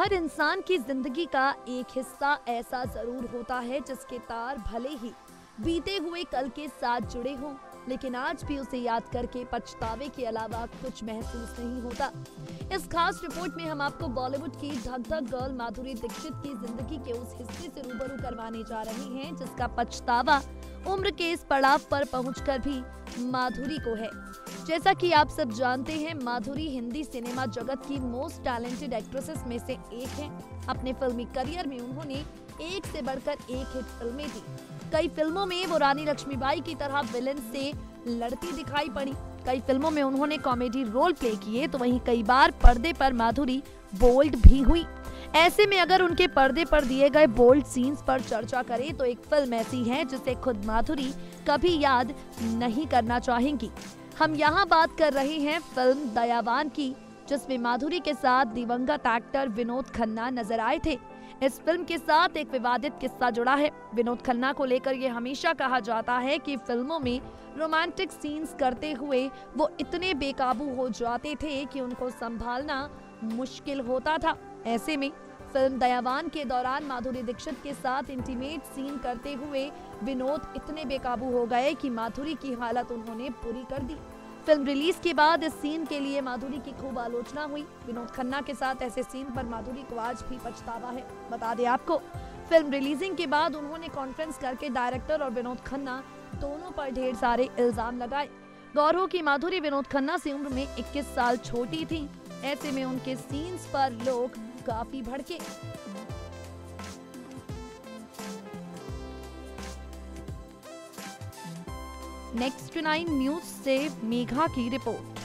हर इंसान की जिंदगी का एक हिस्सा ऐसा जरूर होता है जिसके तार भले ही बीते हुए कल के साथ जुड़े हों, लेकिन आज भी उसे याद करके पछतावे के अलावा कुछ महसूस नहीं होता। इस खास रिपोर्ट में हम आपको बॉलीवुड की धक धक गर्ल माधुरी दीक्षित की जिंदगी के उस हिस्से से रूबरू करवाने जा रहे हैं जिसका पछतावा उम्र के इस पड़ाव पर पहुंचकर भी माधुरी को है। जैसा कि आप सब जानते हैं, माधुरी हिंदी सिनेमा जगत की मोस्ट टैलेंटेड एक्ट्रेसेस में से एक है। अपने फिल्मी करियर में उन्होंने एक से बढ़कर एक हिट फिल्में दी। कई फिल्मों में वो रानी लक्ष्मीबाई की तरह विलेन से लड़ती दिखाई पड़ी। कई फिल्मों में उन्होंने कॉमेडी रोल प्ले किए, तो वहीं कई बार पर्दे पर माधुरी बोल्ड भी हुई। ऐसे में अगर उनके पर्दे पर दिए गए बोल्ड सीन्स पर चर्चा करें तो एक फिल्म ऐसी है जिसे खुद माधुरी कभी याद नहीं करना चाहेंगी। हम यहाँ बात कर रहे हैं फिल्म दयावान की, जिसमें माधुरी के साथ दिवंगत एक्टर विनोद खन्ना नजर आए थे। इस फिल्म के साथ एक विवादित किस्सा जुड़ा है। विनोद खन्ना को लेकर ये हमेशा कहा जाता है कि फिल्मों में रोमांटिक सीन्स करते हुए वो इतने बेकाबू हो जाते थे कि उनको संभालना मुश्किल होता था। ऐसे में फिल्म दयावान के दौरान माधुरी दीक्षित के साथ इंटीमेट सीन करते हुए विनोद इतने बेकाबू हो गए कि माधुरी की हालत उन्होंने पूरी कर दी। फिल्म रिलीज के बाद इस सीन के लिए माधुरी की खूब आलोचना हुई। विनोद खन्ना के साथ ऐसे सीन पर माधुरी को आज भी पछतावा है। बता दें आपको, फिल्म रिलीजिंग के बाद उन्होंने कॉन्फ्रेंस करके डायरेक्टर और विनोद खन्ना दोनों पर ढेर सारे इल्जाम लगाए। गौर हो कि माधुरी विनोद खन्ना से उम्र में 21 साल छोटी थी। ऐसे में उनके सीन्स पर लोग काफी भड़के। नेक्स्ट9 न्यूज से मेघा की रिपोर्ट।